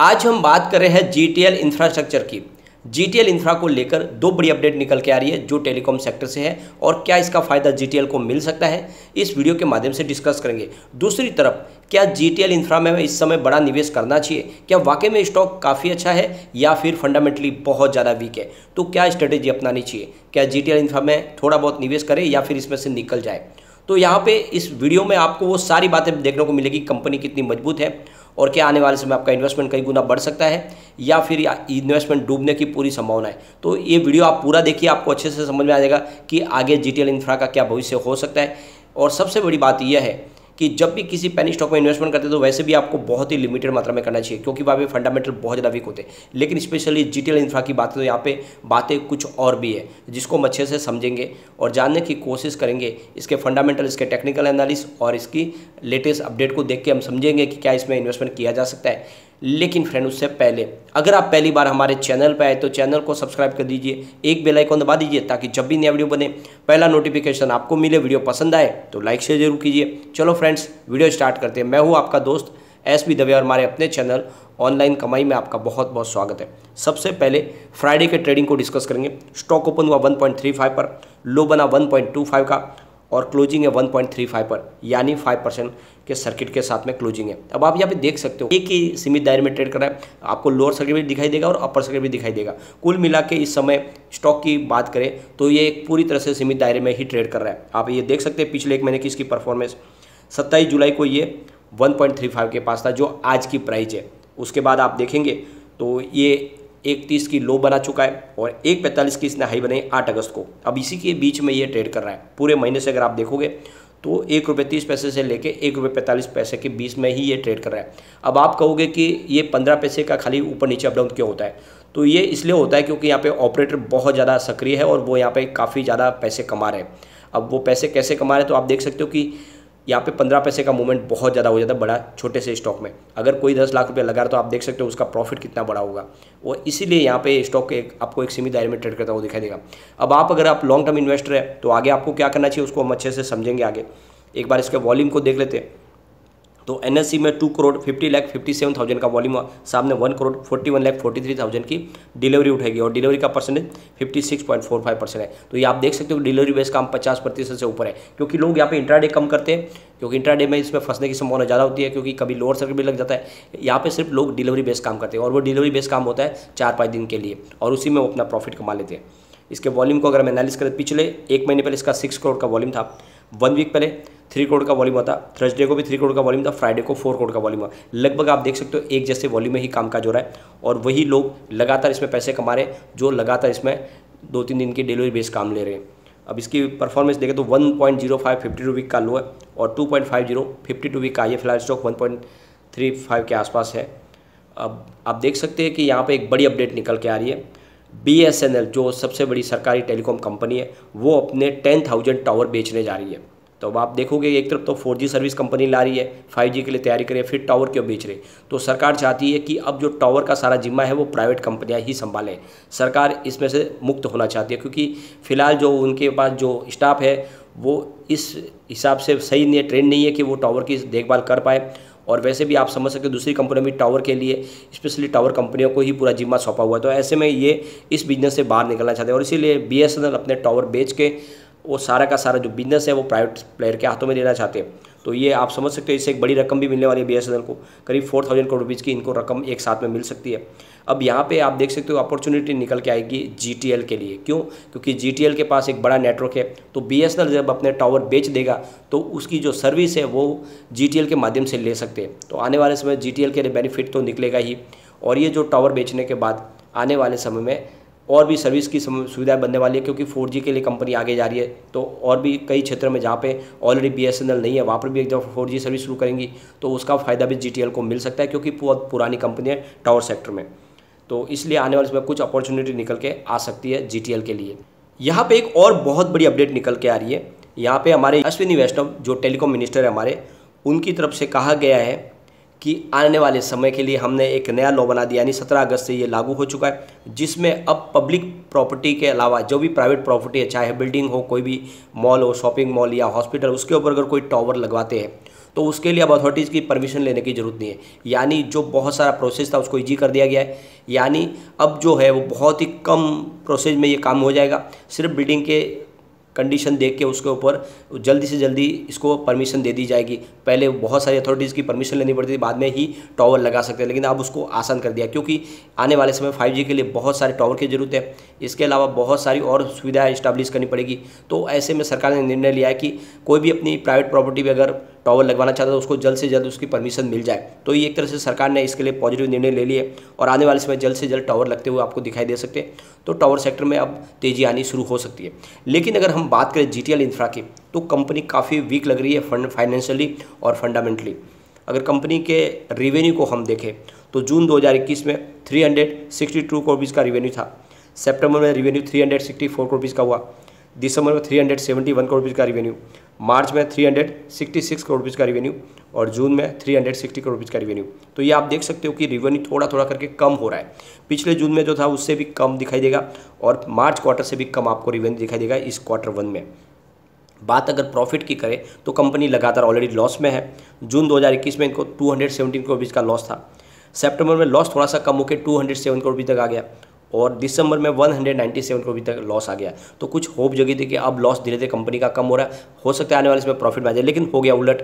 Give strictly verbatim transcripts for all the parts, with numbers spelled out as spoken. आज हम बात कर रहे हैं जी टी एल इंफ्रास्ट्रक्चर की। जी टी एल इंफ्रा को लेकर दो बड़ी अपडेट निकल के आ रही है जो टेलीकॉम सेक्टर से है, और क्या इसका फ़ायदा जी टी एल को मिल सकता है इस वीडियो के माध्यम से डिस्कस करेंगे। दूसरी तरफ क्या जी टी एल इंफ्रा में इस समय बड़ा निवेश करना चाहिए, क्या वाकई में स्टॉक काफ़ी अच्छा है या फिर फंडामेंटली बहुत ज़्यादा वीक है, तो क्या स्ट्रेटेजी अपनानी चाहिए, क्या जी टी एल इंफ्रा में थोड़ा बहुत निवेश करें या फिर इसमें से निकल जाए। तो यहाँ पे इस वीडियो में आपको वो सारी बातें देखने को मिलेगी, कंपनी कितनी मजबूत है और क्या आने वाले समय आपका इन्वेस्टमेंट कई गुना बढ़ सकता है या फिर इन्वेस्टमेंट डूबने की पूरी संभावना है। तो ये वीडियो आप पूरा देखिए, आपको अच्छे से समझ में आ जाएगा कि आगे जी टी एल इंफ्रा का क्या भविष्य हो सकता है। और सबसे बड़ी बात यह है कि जब भी किसी पैनी स्टॉक में इन्वेस्टमेंट करते हैं तो वैसे भी आपको बहुत ही लिमिटेड मात्रा में करना चाहिए क्योंकि वहाँ पे फंडामेंटल बहुत ज़्यादा वीक होते हैं, लेकिन specially G T L infra की बात तो यहाँ पे बातें कुछ और भी है जिसको हम अच्छे से समझेंगे और जानने की कोशिश करेंगे। इसके फंडामेंटल, इसके टेक्निकल एनालिसिस और इसकी लेटेस्ट अपडेट को देख के हम समझेंगे कि क्या इसमें इन्वेस्टमेंट किया जा सकता है। लेकिन फ्रेंड, उससे पहले अगर आप पहली बार हमारे चैनल पर आए तो चैनल को सब्सक्राइब कर दीजिए, एक बेल आइकॉन दबा दीजिए ताकि जब भी नया वीडियो बने पहला नोटिफिकेशन आपको मिले। वीडियो पसंद आए तो लाइक शेयर जरूर कीजिए। चलो फ्रेंड्स, वीडियो स्टार्ट करते हैं। मैं हूं आपका दोस्त एस बी देव और हमारे अपने चैनल ऑनलाइन कमाई में आपका बहुत बहुत स्वागत है। सबसे पहले फ्राइडे के ट्रेडिंग को डिस्कस करेंगे। स्टॉक ओपन हुआ वन पॉइंट थ्री फाइव पर, लो बना वन पॉइंट टू फाइव का और क्लोजिंग है वन पॉइंट थ्री फाइव पर, यानी फाइव परसेंट के सर्किट के साथ में क्लोजिंग है। अब आप यहाँ पे देख सकते हो एक ही सीमित दायरे में ट्रेड कर रहा है, आपको लोअर सर्किट भी दिखाई देगा और अपर सर्किट भी दिखाई देगा। कुल मिला के इस समय स्टॉक की बात करें तो ये एक पूरी तरह से सीमित दायरे में ही ट्रेड कर रहा है। आप ये देख सकते हैं पिछले एक महीने की इसकी परफॉर्मेंस, सत्ताईस जुलाई को ये वन पॉइंट थ्री फाइव के पास था जो आज की प्राइस है। उसके बाद आप देखेंगे तो ये इकतीस की लो बना चुका है और एक पैंतालीस की इसने हाई बनाई आठ अगस्त को। अब इसी के बीच में ये ट्रेड कर रहा है। पूरे महीने से अगर आप देखोगे तो एक रुपये तीस पैसे से लेके एक रुपये पैंतालीस पैसे के बीच में ही ये ट्रेड कर रहा है। अब आप कहोगे कि ये पंद्रह पैसे का खाली ऊपर नीचे अपडाउन क्यों होता है, तो ये इसलिए होता है क्योंकि यहाँ पे ऑपरेटर बहुत ज़्यादा सक्रिय है और वो यहाँ पे काफ़ी ज़्यादा पैसे कमा रहे हैं। अब वो पैसे कैसे कमा रहे हैं तो आप देख सकते हो कि यहाँ पे पंद्रह पैसे का मूवमेंट बहुत ज़्यादा हो जाता है बड़ा छोटे से स्टॉक में। अगर कोई दस लाख रुपए लगा रहा तो आप देख सकते हो उसका प्रॉफिट कितना बड़ा होगा, और इसीलिए यहाँ पे स्टॉक एक आपको एक सीमित दायरे में ट्रेड करता हुआ दिखाई देगा। अब आप अगर आप लॉन्ग टर्म इन्वेस्टर है तो आगे आपको क्या करना चाहिए उसको हम अच्छे से समझेंगे। आगे एक बार इसके वॉल्यूम को देख लेते हैं तो एन एस सी में two crore fifty lakh fifty seven thousand का वॉल्यूम, सामने one crore forty one lakh forty three thousand की डिलीवरी उठेगी और डिलीवरी का percentage fifty six point four five percent है। तो ये आप देख सकते हो डिलीवरी बेस काम पचास प्रतिशत से ऊपर है क्योंकि लोग यहाँ पे इंट्राडे कम करते हैं क्योंकि इंट्राडे में इसमें फंसने की संभावना ज़्यादा होती है क्योंकि कभी लोअर सर्किट भी लग जाता है। यहाँ पे सिर्फ लोग डिलीवरी बेस काम करते हैं और वो डिलीवरी बेस काम होता है चार पाँच दिन के लिए और उसी में वो अपना प्रॉफिट कमा लेते हैं। इसके वॉल्यूम को अगर हम एनालिस करें, पिछले एक महीने पहले इसका सिक्स करोड़ का वॉल्यूम था, वन वीक पहले थ्री करोड़ का वॉल्यूम था, थर्सडे को भी थ्री करोड़ का वॉल्यूम था, फ्राइडे को फोर करोड़ का वॉल्यूम था। लगभग आप देख सकते हो एक जैसे वॉल्यूम में ही कामकाज हो रहा है और वही लोग लगातार इसमें पैसे कमा रहे हैं जो लगातार इसमें दो तीन दिन की डिलीवरी बेस काम ले रहे हैं। अब इसकी परफॉर्मेंस देखें तो one point zero five fifty two week का लो है और two point five zero fifty two week का ये फिलहाल stock one point three five के आसपास है। अब आप देख सकते हैं कि यहाँ पर एक बड़ी अपडेट निकल के आ रही है। बी एस एन एल जो सबसे बड़ी सरकारी टेलीकॉम कंपनी है वो अपने टेन थाउजेंड टावर बेचने जा रही है। तो अब आप देखोगे एक तरफ तो फोर जी सर्विस कंपनी ला रही है, फाइव जी के लिए तैयारी कर रही है, फिर टावर क्यों बेच रही है। तो सरकार चाहती है कि अब जो टावर का सारा जिम्मा है वो प्राइवेट कंपनियां ही संभालें, सरकार इसमें से मुक्त होना चाहती है क्योंकि फ़िलहाल जो उनके पास जो स्टाफ है वो इस हिसाब से सही नहीं है, ट्रेंड नहीं है कि वो टावर की देखभाल कर पाए। और वैसे भी आप समझ सकते हो दूसरी कंपनियों में टावर के लिए स्पेशली टावर कंपनियों को ही पूरा जिम्मा सौंपा हुआ है, तो ऐसे में ये इस बिजनेस से बाहर निकलना चाहते हैं और इसीलिए बी एस एन एल अपने टावर बेच के वो सारा का सारा जो बिजनेस है वो प्राइवेट प्लेयर के हाथों में देना चाहते हैं। तो ये आप समझ सकते हो इससे एक बड़ी रकम भी मिलने वाली है बी एस एन एल को, करीब फोर थाउजेंड करोड़ रुपीज़ की इनको रकम एक साथ में मिल सकती है। अब यहाँ पे आप देख सकते हो अपॉर्चुनिटी निकल के आएगी जी टी एल के लिए, क्यों? क्योंकि जी टी एल के पास एक बड़ा नेटवर्क है, तो बी एस एन एल जब अपने टावर बेच देगा तो उसकी जो सर्विस है वो जी टी एल के माध्यम से ले सकते हैं। तो आने वाले समय जी टी एल के लिए बेनिफिट तो निकलेगा ही, और ये जो टावर बेचने के बाद आने वाले समय में और भी सर्विस की सुविधाएं बनने वाली है क्योंकि फोर जी के लिए कंपनी आगे जा रही है। तो और भी कई क्षेत्र में जहाँ पे already B S N L नहीं है वहाँ पर भी एक जब फोर जी सर्विस शुरू करेंगी तो उसका फ़ायदा भी जी टी एल को मिल सकता है क्योंकि बहुत पुरानी कंपनी है टावर सेक्टर में, तो इसलिए आने वाले समय कुछ अपॉर्चुनिटी निकल के आ सकती है जी टी एल के लिए। यहाँ पर एक और बहुत बड़ी अपडेट निकल के आ रही है। यहाँ पर हमारे अश्विनी वैष्णव जो टेलीकॉम मिनिस्टर है हमारे, उनकी तरफ से कहा गया है कि आने वाले समय के लिए हमने एक नया लॉ बना दिया, यानी सत्रह अगस्त से ये लागू हो चुका है, जिसमें अब पब्लिक प्रॉपर्टी के अलावा जो भी प्राइवेट प्रॉपर्टी है, चाहे बिल्डिंग हो, कोई भी मॉल हो, शॉपिंग मॉल या हॉस्पिटल, उसके ऊपर अगर कोई टावर लगवाते हैं तो उसके लिए अब अथॉरिटीज़ की परमिशन लेने की ज़रूरत नहीं है। यानी जो बहुत सारा प्रोसेस था उसको ईजी कर दिया गया है। यानी अब जो है वो बहुत ही कम प्रोसेस में ये काम हो जाएगा। सिर्फ बिल्डिंग के कंडीशन देख के उसके ऊपर जल्दी से जल्दी इसको परमिशन दे दी जाएगी। पहले बहुत सारी अथॉरिटीज़ की परमिशन लेनी पड़ती थी, बाद में ही टॉवर लगा सकते हैं, लेकिन अब उसको आसान कर दिया क्योंकि आने वाले समय फाइव जी के लिए बहुत सारे टॉवर की ज़रूरत है। इसके अलावा बहुत सारी और सुविधाएं इस्टेब्लिश करनी पड़ेगी। तो ऐसे में सरकार ने निर्णय लिया है कि कोई भी अपनी प्राइवेट प्रॉपर्टी पर अगर टॉवर लगवाना चाहता है तो उसको जल्द से जल्द उसकी परमिशन मिल जाए। तो ये एक तरह से सरकार ने इसके लिए पॉजिटिव निर्णय ले लिए और आने वाले समय जल्द से जल्द टॉवर लगते हुए आपको दिखाई दे सकते हैं। तो टॉवर सेक्टर में अब तेज़ी आनी शुरू हो सकती है। लेकिन अगर हम बात करें जीटीएल इंफ्रा की, तो कंपनी काफ़ी वीक लग रही है फंड फाइनेंशियली और फंडामेंटली। अगर कंपनी के रिवेन्यू को हम देखें तो जून दो हज़ार इक्कीस में तीन सौ बासठ करोड़ रुपये का रिवेन्यू था। सितंबर में रिवेन्यू तीन सौ चौंसठ करोड़ रुपये का हुआ। दिसंबर में तीन सौ इकहत्तर करोड़ रुपये का रिवेन्यू, मार्च में तीन सौ छियासठ करोड़ रुपये का रिवेन्यू और जून में तीन सौ साठ करोड़ रुपये का रिवेन्यू। तो ये आप देख सकते हो कि रिवेन्यू थोड़ा थोड़ा करके कम हो रहा है। पिछले जून में जो था उससे भी कम दिखाई देगा और मार्च क्वार्टर से भी कम आपको रिवेन्यू दिखाई देगा इस क्वार्टर वन में। बात अगर प्रॉफिट की करें तो कंपनी लगातार ऑलरेडी लॉस में है। जून दो हज़ार इक्कीस में इनको दो सौ सत्रह करोड़ रुपये का लॉस था। सेप्टेम्बर में लॉस थोड़ा सा कम होकर दो सौ सात करोड़ रुपये तक आ गया और दिसंबर में एक सौ सत्तानवे करोड़ तक लॉस आ गया। तो कुछ होप जगी थी कि अब लॉस धीरे धीरे कंपनी का कम हो रहा है, हो सकता है आने वाले इसमें प्रॉफिट में आ जाए, लेकिन हो गया उलट।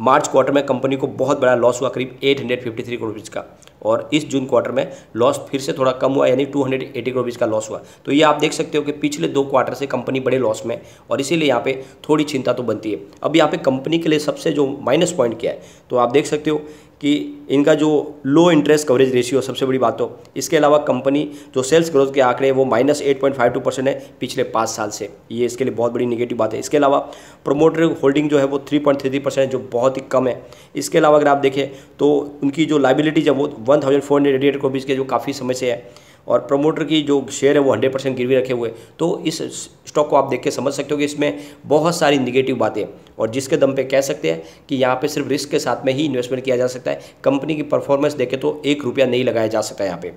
मार्च क्वार्टर में कंपनी को बहुत बड़ा लॉस हुआ, करीब आठ सौ तिरेपन करोड़ रुपये का, और इस जून क्वार्टर में लॉस फिर से थोड़ा कम हुआ, यानी दो सौ अस्सी करोड़ रुपये का लॉस हुआ। तो ये आप देख सकते हो कि पिछले दो क्वार्टर से कंपनी बड़े लॉस में, और इसीलिए यहाँ पे थोड़ी चिंता तो बनती है। अब यहाँ पे कंपनी के लिए सबसे जो माइनस पॉइंट क्या है तो आप देख सकते हो कि इनका जो लो इंटरेस्ट कवरेज रेशियो सबसे बड़ी बात हो। इसके अलावा कंपनी जो सेल्स ग्रोथ के आंकड़े वो minus eight point five two percent है पिछले पाँच साल से, ये इसके लिए बहुत बड़ी निगेटिव बात है। इसके अलावा प्रोमोटर होल्डिंग जो है वो three point three three percent है जो बहुत ही कम है। इसके अलावा अगर आप देखें तो उनकी जो लाइबिलिटीज है वो एक हज़ार चार सौ अठासी करोड़ के जो काफ़ी समय से है, और प्रमोटर की जो शेयर है वो सौ परसेंट गिरवी रखे हुए। तो इस स्टॉक को आप देख के समझ सकते हो कि इसमें बहुत सारी निगेटिव बातें, और जिसके दम पे कह सकते हैं कि यहाँ पे सिर्फ रिस्क के साथ में ही इन्वेस्टमेंट किया जा सकता है। कंपनी की परफॉर्मेंस देखें तो एक रुपया नहीं लगाया जा सकता है। यहाँ पे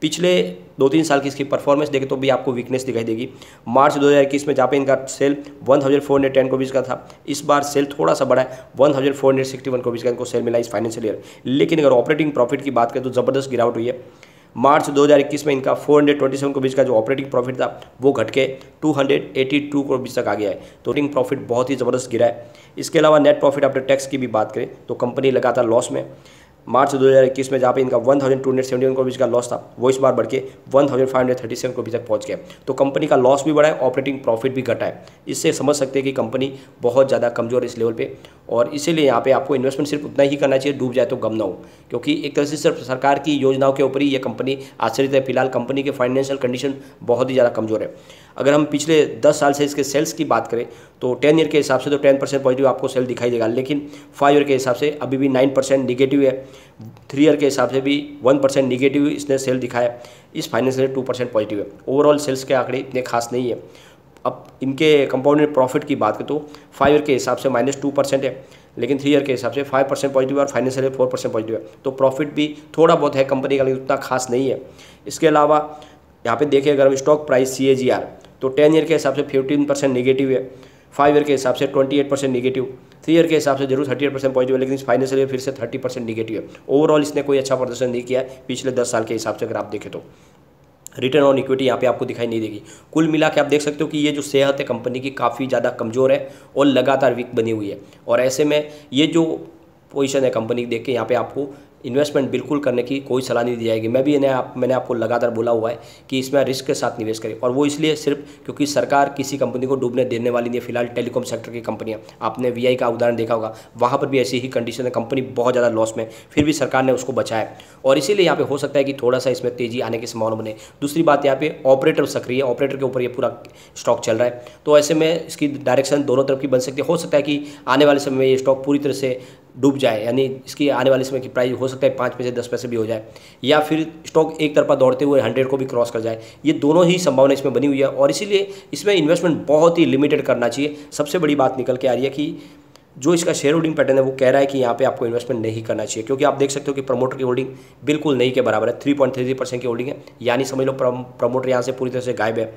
पिछले दो तीन साल की इसकी परफॉर्मेंस देखें तो भी आपको वीकनेस दिखाई देगी। मार्च दो हज़ार इक्कीस में जहाँ पे इनका सेल एक हज़ार चार सौ दस करोड़ का था, इस बार सेल थोड़ा सा बढ़ा है, एक हज़ार चार सौ इकसठ करोड़ का इनको सेल मिला इस फाइनेंशियल ईयर। लेकिन अगर ऑपरेटिंग प्रॉफिट की बात करें तो ज़बरदस्त गिरावट हुई है। मार्च दो हज़ार इक्कीस में इनका चार सौ सत्ताईस करोड़ का जो ऑपरेटिंग प्रॉफिट था वो घट के दो सौ बयासी करोड़ तक आ गया है। तो ऑपरेटिंग प्रॉफिट बहुत ही ज़बरदस्त गिरा है। इसके अलावा नेट प्रॉफिट आफ्टर टैक्स की भी बात करें तो कंपनी लगातार लॉस में। मार्च दो हज़ार इक्कीस में जहाँ पे इनका एक हज़ार दो सौ इकहत्तर करोड़ का लॉस था वो इस बार बढ़ के एक हज़ार पाँच सौ सैंतीस करोड़ तक पहुँच गया। तो कंपनी का लॉस भी बढ़ा है, ऑपरेटिंग प्रॉफिट भी घटा है। इससे समझ सकते हैं कि कंपनी बहुत ज़्यादा कमज़ोर इस लेवल पे, और इसीलिए यहाँ पे आपको इन्वेस्टमेंट सिर्फ उतना ही करना चाहिए, डूब जाए तो गम ना हो, क्योंकि एक तरह से सिर्फ सरकार की योजनाओं के ऊपर ही ये कंपनी आश्रित है। फिलहाल कंपनी के फाइनेंशियल कंडीशन बहुत ही ज़्यादा कमज़ोर है। अगर हम पिछले दस साल से इसके सेल्स की बात करें तो टेन ईयर के हिसाब से तो टेन परसेंट पॉजिटिव आपको सेल दिखाई देगा, लेकिन फाइव ईयर के हिसाब से अभी भी नाइन परसेंट निगेटिव है। थ्री ईयर के हिसाब से भी वन परसेंट निगेटिव इसने सेल दिखाया। इस फाइनेंशियल टू परसेंट पॉजिटिव है। ओवरऑल सेल्स के आंकड़े इतने खास नहीं है। अब इनके कंपाउंडेड प्रॉफिट की बात करें तो फाइव ईयर के हिसाब से माइनस टू परसेंट है, लेकिन थ्री ईयर के हिसाब से फाइव परसेंट पॉजिटिव है और फाइनेंशियल फोर परसेंट पॉजिटिव है। तो प्रॉफिट भी थोड़ा बहुत है कंपनी का, लेकिन उतना खास नहीं है। इसके अलावा यहाँ पे देखिए, अगर हम stock price C A G R तो टेन ईयर के हिसाब से फिफ्टीन परसेंट निगेटिव है, फाइव ईयर के हिसाब से twenty eight percent negative, three year के हिसाब से जरूर थर्टी एट परसेंट पॉजिटिव है, लेकिन इस फाइनेंशियल फिर से थर्टी परसेंट निगेटिव है। ओवरऑल इसने कोई अच्छा प्रदर्शन नहीं किया है पिछले दस साल के हिसाब से अगर आप देखें तो। रिटर्न ऑन इक्विटी यहाँ पे आपको दिखाई नहीं देगी। कुल मिला के आप देख सकते हो कि ये जो सेहत है कंपनी की काफ़ी ज़्यादा कमज़ोर है और लगातार वीक बनी हुई है, और ऐसे में ये जो पोजीशन है कंपनी की देख के यहाँ पे आपको इन्वेस्टमेंट बिल्कुल करने की कोई सलाह नहीं दी जाएगी। मैं भी इन्हें आप मैंने आपको लगातार बोला हुआ है कि इसमें रिस्क के साथ निवेश करें, और वो इसलिए सिर्फ क्योंकि सरकार किसी कंपनी को डूबने देने वाली नहीं है। फिलहाल टेलीकॉम सेक्टर की कंपनियां, आपने वी आई का उदाहरण देखा होगा, वहाँ पर भी ऐसी ही कंडीशन है, कंपनी बहुत ज़्यादा लॉस में, फिर भी सरकार ने उसको बचाया, और इसीलिए यहाँ पर हो सकता है कि थोड़ा सा इसमें तेज़ी आने की संभावना बने। दूसरी बात, यहाँ पे ऑपरेटर सक्रिय है, ऑपरेटर के ऊपर ये पूरा स्टॉक चल रहा है, तो ऐसे में इसकी डायरेक्शन दोनों तरफ की बन सकती है। हो सकता है कि आने वाले समय में ये स्टॉक पूरी तरह से डूब जाए, यानी इसकी आने वाले समय की प्राइस हो सकता है पाँच पैसे दस पैसे भी हो जाए, या फिर स्टॉक एक तरफा दौड़ते हुए हंड्रेड को भी क्रॉस कर जाए। ये दोनों ही संभावना इसमें बनी हुई है, और इसीलिए इसमें इन्वेस्टमेंट बहुत ही लिमिटेड करना चाहिए। सबसे बड़ी बात निकल के आ रही है कि जो इसका शेयर होल्डिंग पैटर्न है वो कह रहा है कि यहाँ पे आपको इन्वेस्टमेंट नहीं करना चाहिए, क्योंकि आप देख सकते हो कि प्रमोटर की होल्डिंग बिल्कुल नहीं के बराबर है, three point three three percent की होल्डिंग है, यानी समझ लो प्रमोटर यहाँ से पूरी तरह से गायब है।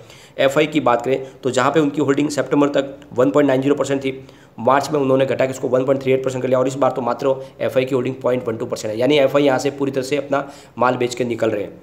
एफ आई की बात करें तो जहाँ पे उनकी होल्डिंग सेप्टेम्बर तक one point nine zero percent थी, मार्च में उन्होंने घटा के इसको one point three eight percent कर लिया और इस बार तो मात्र एफआई की holding zero point one two percent है। यानी एफआई यहाँ से पूरी तरह से अपना माल बेच के निकल रहे हैं।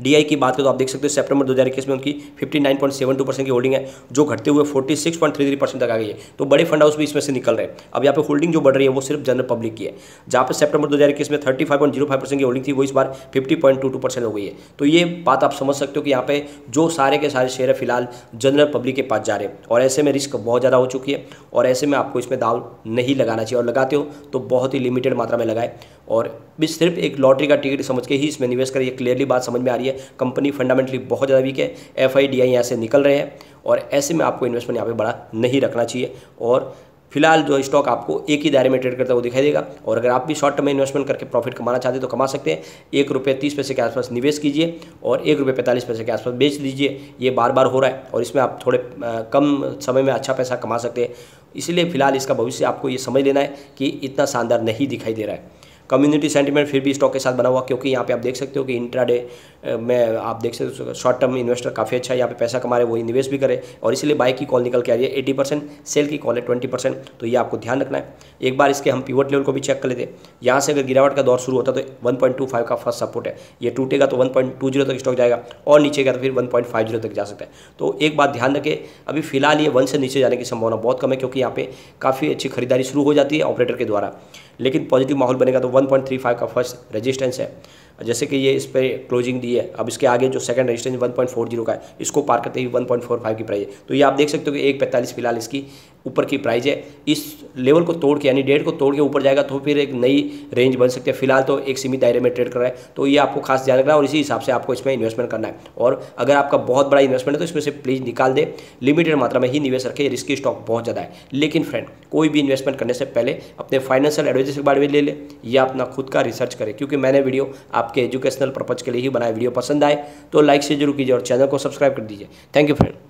डीआई की बात करें तो आप देख सकते हो सितंबर दो हज़ार इक्कीस में उनकी fifty nine point seven two percent की होल्डिंग है जो घटते हुए forty six point three three percent तक आ गई है। तो बड़े फंड हाउस भी इसमें से निकल रहे हैं। अब यहाँ पे होल्डिंग जो बढ़ रही है वो सिर्फ जनरल पब्लिक की है, जहाँ पे सितंबर दो हज़ार इक्कीस में thirty five point zero five percent की होल्डिंग थी वो इस बार fifty point two two percent हो गई है। तो ये बात आप समझ सकते हो कि यहाँ पे जो सारे के सारे शेयर है फिलहाल जनरल पब्लिक के पास जा रहे हैं और ऐसे में रिस्क बहुत ज़्यादा हो चुकी है और ऐसे में आपको इसमें दाव नहीं लगाना चाहिए, और लगाते हो तो बहुत ही लिमिटेड मात्रा में लगाए और सिर्फ एक लॉटरी का टिकट समझ के ही इसमें निवेश करें। ये क्लियरली बात समझ में आ रही है, कंपनी फंडामेंटली बहुत ज़्यादा वीक है, एफआई डीआई यहाँ से निकल रहे हैं और ऐसे में आपको इन्वेस्टमेंट यहाँ पे बड़ा नहीं रखना चाहिए। और फिलहाल जो स्टॉक आपको एक ही दायरे में ट्रेड करता है वो दिखाई देगा। और अगर आप भी शॉर्ट टर्म में इन्वेस्टमेंट करके प्रॉफिट कमाना चाहते हैं तो कमा सकते हैं। एक रुपये तीस पैसे के आसपास निवेश कीजिए और एक रुपये पैंतालीस पैसे के आसपास बेच दीजिए। ये बार बार हो रहा है और इसमें आप थोड़े कम समय में अच्छा पैसा कमा सकते हैं। इसलिए फिलहाल इसका भविष्य आपको ये समझ लेना है कि इतना शानदार नहीं दिखाई दे रहा है। कम्युनिटी सेंटीमेंट फिर भी स्टॉक के साथ बना हुआ, क्योंकि यहाँ पे आप देख सकते हो कि इंट्राडे में आप देख सकते हो शॉर्ट टर्म इन्वेस्टर काफ़ी अच्छा यहाँ पे पैसा कमा रहे हैं, वही निवेश भी करे और इसलिए बाय की कॉल निकल के आ रही है एटी परसेंट, सेल की कॉल है ट्वेंटी परसेंट। तो ये आपको ध्यान रखना है। एक बार इसके हम पिवट लेवल को भी चेक कर लेते हैं। यहाँ से अगर गिरावट का दौर शुरू होता तो वन पॉइंट टू फाइव का फर्स्ट सपोर्ट है, ये टूटेगा तो वन पॉइंट टू जीरो तक स्टॉक जाएगा और नीचे गया तो फिर वन पॉइंट फाइव जीरो तक जा सकता है। तो एक बात ध्यान रखें, अभी फिलहाल ये वन से नीचे जाने की संभावना बहुत कम है क्योंकि यहाँ पे काफ़ी अच्छी खरीदारी शुरू हो जाती है ऑपरेटर के द्वारा, लेकिन पॉजिटिव माहौल बनेगा तो वन पॉइंट थ्री फाइव का फर्स्ट रेजिस्टेंस है जैसे कि ये इस पे क्लोजिंग दी है। अब इसके आगे जो second resistance one point four zero का है इसको पार करते ही वन पॉइंट फोर फाइव की प्राइस है। तो ये आप देख सकते हो कि एक पैंतालीस फिलहाल इसकी ऊपर की प्राइस है। इस लेवल को तोड़ के यानी डेढ़ को तोड़ के ऊपर जाएगा तो फिर एक नई रेंज बन सकती है। फिलहाल तो एक सीमित दायरे में ट्रेड कर रहा है, तो ये आपको खास ध्यान रखना है और इसी हिसाब से आपको इसमें इन्वेस्टमेंट करना है। और अगर आपका बहुत बड़ा इन्वेस्टमेंट है तो इसमें से प्लीज़ निकाल दे, लिमिटेड मात्रा में ही निवेश रखें। रिस्की स्टॉक बहुत ज़्यादा है, लेकिन फ्रेंड कोई भी इन्वेस्टमेंट करने से पहले अपने फाइनेंशियल एडवाइजर के बारे में ले ले या अपना खुद का रिसर्च करें, क्योंकि मैंने वीडियो आपके एजुकेशनल पर्पज के लिए ही बनाया। वीडियो पसंद आए तो लाइक से जरूर कीजिए और चैनल को सब्सक्राइब कर दीजिए। Thank you friend.